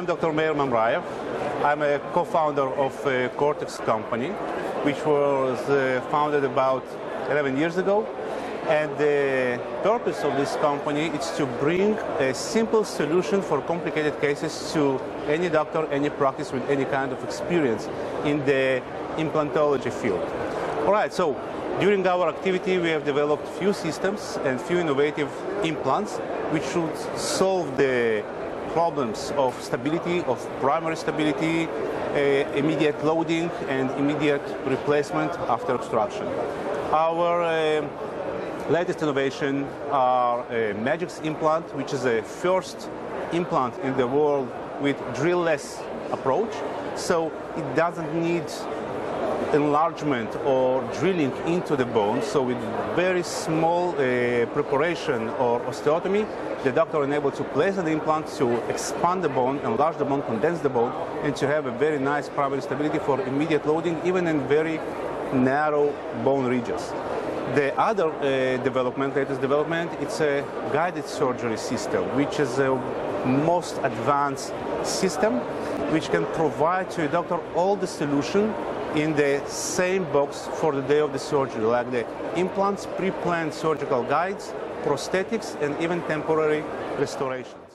I'm Dr. Meir Mamraev. I'm a co-founder of Cortex Company, which was founded about 11 years ago. And the purpose of this company is to bring a simple solution for complicated cases to any doctor, any practice with any kind of experience in the implantology field. All right, so during our activity, we have developed few systems and few innovative implants which should solve the problems of stability, of primary stability, immediate loading, and immediate replacement after obstruction. Our latest innovation are Magix implant, which is the first implant in the world with drill-less approach. So it doesn't need enlargement or drilling into the bone. So with very small preparation or osteotomy, the doctor is able to place an implant to expand the bone, enlarge the bone, condense the bone, and to have a very nice primary stability for immediate loading, even in very narrow bone ridges. The other latest development, it's a guided surgery system, which is the most advanced system, which can provide to a doctor all the solution in the same box for the day of the surgery, like the implants, pre-planned surgical guides, prosthetics, and even temporary restoration.